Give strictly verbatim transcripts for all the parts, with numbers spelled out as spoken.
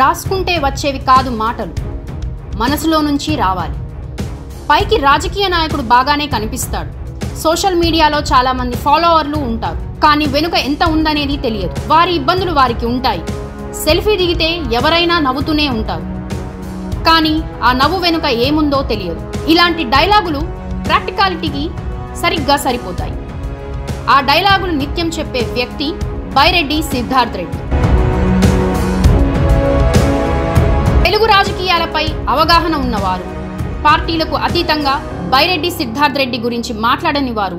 రాసుకుంటే వచ్చేవి కాదు మాటలు, మనసులో నుంచి రావాలి. పైకి రాజకీయ నాయకుడు బాగానే కనిపిస్తాడు, సోషల్ మీడియాలో చాలామంది ఫాలోవర్లు ఉంటారు, కానీ వెనుక ఎంత ఉందనేది తెలియదు. వారి ఇబ్బందులు వారికి ఉంటాయి. సెల్ఫీ దిగితే ఎవరైనా నవ్వుతూనే ఉంటారు, కానీ ఆ నవ్వు వెనుక ఏముందో తెలియదు. ఇలాంటి డైలాగులు ప్రాక్టికాలిటీకి సరిగ్గా సరిపోతాయి. ఆ డైలాగులు నిత్యం చెప్పే వ్యక్తి బైరెడ్డి సిద్ధార్థ్ రెడ్డి. తెలుగు రాజకీయాలపై అవగాహన ఉన్నవారు, పార్టీలకు అతీతంగా బైరెడ్డి సిద్ధార్థ్ రెడ్డి గురించి మాట్లాడని వారు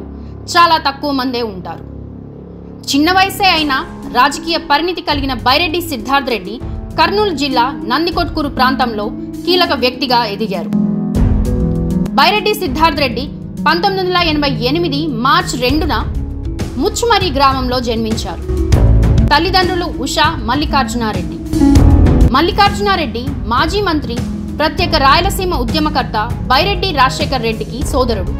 చాలా తక్కువ మందే ఉంటారు. చిన్న వయసే అయినా రాజకీయ పరిణితి కలిగిన బైరెడ్డి సిద్ధార్థ్ రెడ్డి కర్నూలు జిల్లా నందికొట్కూరు ప్రాంతంలో కీలక వ్యక్తిగా ఎదిగారు. బైరెడ్డి సిద్ధార్థ్ రెడ్డి పంతొమ్మిది వందల ఎనభై ఎనిమిది మార్చ్ రెండున ముచ్చుమరి గ్రామంలో జన్మించారు. తల్లిదండ్రులు ఉషా మల్లికార్జునారెడ్డి. మల్లికార్జునారెడ్డి మాజీ మంత్రి, ప్రత్యేక రాయలసీమ ఉద్యమకర్త బైరెడ్డి రాజశేఖర్ రెడ్డికి సోదరుడు.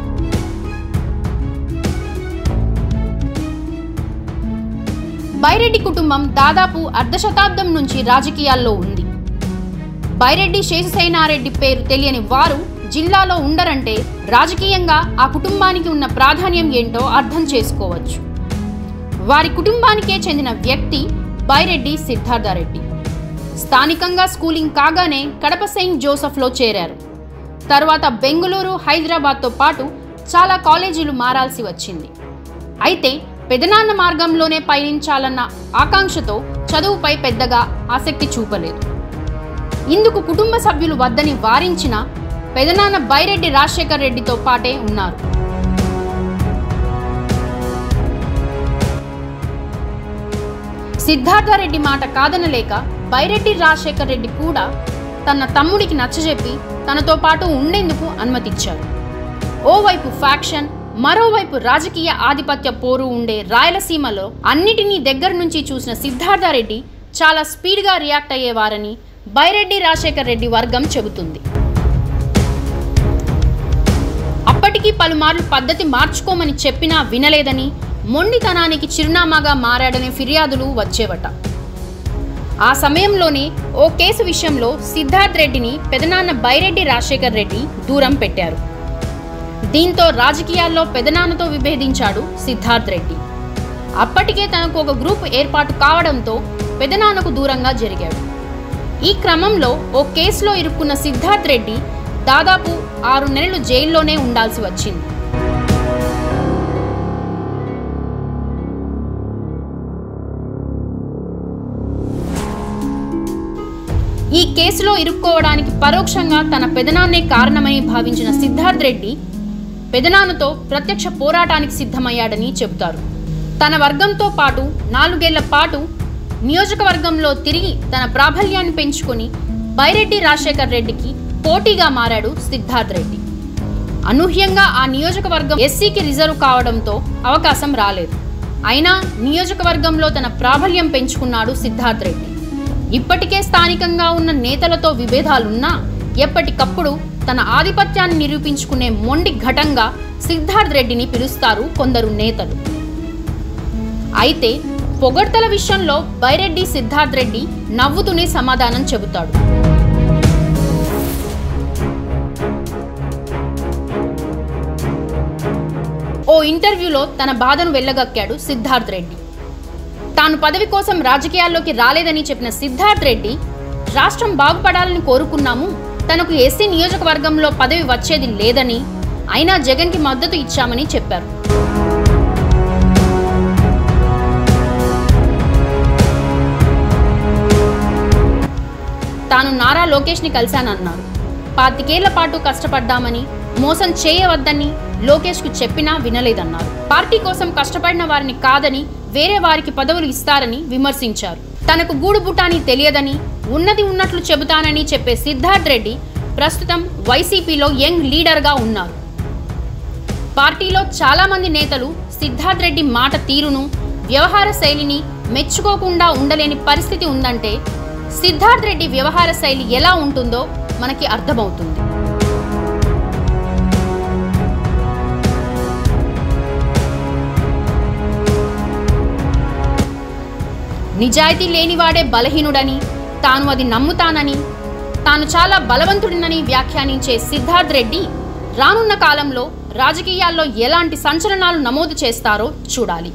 బైరెడ్డి కుటుంబం దాదాపు అర్ధ శతాబ్దం నుంచి రాజకీయాల్లో ఉంది. బైరెడ్డి శేషసేనారెడ్డి పేరు తెలియని వారు జిల్లాలో ఉండరంటే రాజకీయంగా ఆ కుటుంబానికి ఉన్న ప్రాధాన్యం ఏంటో అర్థం చేసుకోవచ్చు. వారి కుటుంబానికే చెందిన వ్యక్తి బైరెడ్డి సిద్ధార్థరెడ్డి. స్థానికంగా స్కూలింగ్ కాగానే కడప సెయింట్ జోసెఫ్లో చేరారు. తర్వాత బెంగళూరు, హైదరాబాద్తో పాటు చాలా కాలేజీలు మారాల్సి వచ్చింది. అయితే పెదనాన్న మార్గంలోనే పయనించాలన్న ఆకాంక్షతో చదువుపై పెద్దగా ఆసక్తి చూపలేదు. ఇందుకు కుటుంబ సభ్యులు వద్దని వారించిన పెదనాన్న బైరెడ్డి రాజశేఖర్ రెడ్డితో పాటే ఉన్నారు. సిద్ధార్థరెడ్డి మాట కాదనలేక బైరెడ్డి రాజశేఖర్ రెడ్డి కూడా తన తమ్ముడికి నచ్చజెప్పి తనతో పాటు ఉండేందుకు అనుమతిచ్చారు. ఓవైపు ఫ్యాక్షన్, మరోవైపు రాజకీయ ఆధిపత్య పోరు ఉండే రాయలసీమలో అన్నిటినీ దగ్గర నుంచి చూసిన సిద్ధార్థరెడ్డి చాలా స్పీడ్గా రియాక్ట్ అయ్యేవారని బైరెడ్డి రాజశేఖర్ రెడ్డి వర్గం చెబుతుంది. అప్పటికీ పలుమార్లు పద్ధతి మార్చుకోమని చెప్పినా వినలేదని, మొండితనానికి చిరునామాగా మారాడనే ఫిర్యాదులు వచ్చేవట. ఆ సమయంలోనే ఓ కేసు విషయంలో సిద్ధార్థ్ రెడ్డిని పెదనాన్న బైరెడ్డి రాజశేఖర్ రెడ్డి దూరం పెట్టారు. దీంతో రాజకీయాల్లో పెదనాన్నతో విభేదించాడు సిద్ధార్థ్ రెడ్డి. అప్పటికే తనకు ఒక గ్రూప్ ఏర్పాటు కావడంతో పెదనాన్నకు దూరంగా జరిగాడు. ఈ క్రమంలో ఓ కేసులో ఇరుక్కున్న సిద్ధార్థ్ రెడ్డి దాదాపు ఆరు నెలలు జైల్లోనే ఉండాల్సి వచ్చింది. ఈ కేసులో ఇరుక్కోవడానికి పరోక్షంగా తన పెదనాన్నే కారణమని భావించిన సిద్ధార్థ్ రెడ్డి పెదనాన్నతో ప్రత్యక్ష పోరాటానికి సిద్ధమయ్యాడని చెబుతారు. తన వర్గంతో పాటు నాలుగేళ్ల పాటు నియోజకవర్గంలో తిరిగి తన ప్రాబల్యాన్ని పెంచుకొని బైరెడ్డి రాజశేఖర్ రెడ్డికి పోటీగా మారాడు సిద్ధార్థ్ రెడ్డి. అనూహ్యంగా ఆ నియోజకవర్గం ఎస్సీకి రిజర్వ్ కావడంతో అవకాశం రాలేదు. అయినా నియోజకవర్గంలో తన ప్రాబల్యం పెంచుకున్నాడు సిద్ధార్థ్ రెడ్డి. ఇప్పటికే స్థానికంగా ఉన్న నేతలతో విభేదాలున్నా ఎప్పటికప్పుడు తన ఆధిపత్యాన్ని నిరూపించుకునే మొండి ఘటంగా సిద్ధార్థ్ రెడ్డిని పిలుస్తారు కొందరు నేతలు. అయితే పొగడ్తల విషయంలో బైరెడ్డి సిద్ధార్థ్ రెడ్డి నవ్వుతూనే సమాధానం చెబుతాడు. ఓ ఇంటర్వ్యూలో తన బాధను వెళ్ళగక్కాడు సిద్ధార్థ్ రెడ్డి. తాను పదవి కోసం రాజకీయాల్లోకి రాలేదని చెప్పిన సిద్ధార్థ్ రెడ్డి, రాష్ట్రం బాగుపడాలని కోరుకున్నాము, తనకు ఎస్సీ నియోజకవర్గంలో పదవి వచ్చేది లేదని, అయినా జగన్కి మద్దతు ఇచ్చామని చెప్పారు. తాను నారా లోకేష్ని కలిశానన్నారు. పాతికేళ్ల పాటు కష్టపడ్డామని, మోసం చేయవద్దని లోకేష్కు చెప్పినా వినలేదన్నారు. పార్టీ కోసం కష్టపడిన వారిని కాదని వేరే వారికి పదవులు ఇస్తారని విమర్శించారు. తనకు గూడు బుటాని తెలియదని, ఉన్నది ఉన్నట్లు చెబుతానని చెప్పే సిద్ధార్థ్ రెడ్డి ప్రస్తుతం వైసీపీలో యంగ్ లీడర్గా ఉన్నారు. పార్టీలో చాలామంది నేతలు సిద్ధార్థ్ రెడ్డి మాట తీరును, వ్యవహార శైలిని మెచ్చుకోకుండా ఉండలేని పరిస్థితి ఉందంటే సిద్ధార్థ్ రెడ్డి వ్యవహార శైలి ఎలా ఉంటుందో మనకి అర్థమవుతుంది. నిజాయితీ లేనివాడే బలహీనుడని, తాను అది నమ్ముతానని తాను చాలా బలవంతుడినని వ్యాఖ్యానించే సిద్ధార్థ్ రెడ్డి రానున్న కాలంలో రాజకీయాల్లో ఎలాంటి సంచలనాలు నమోదు చేస్తారో చూడాలి.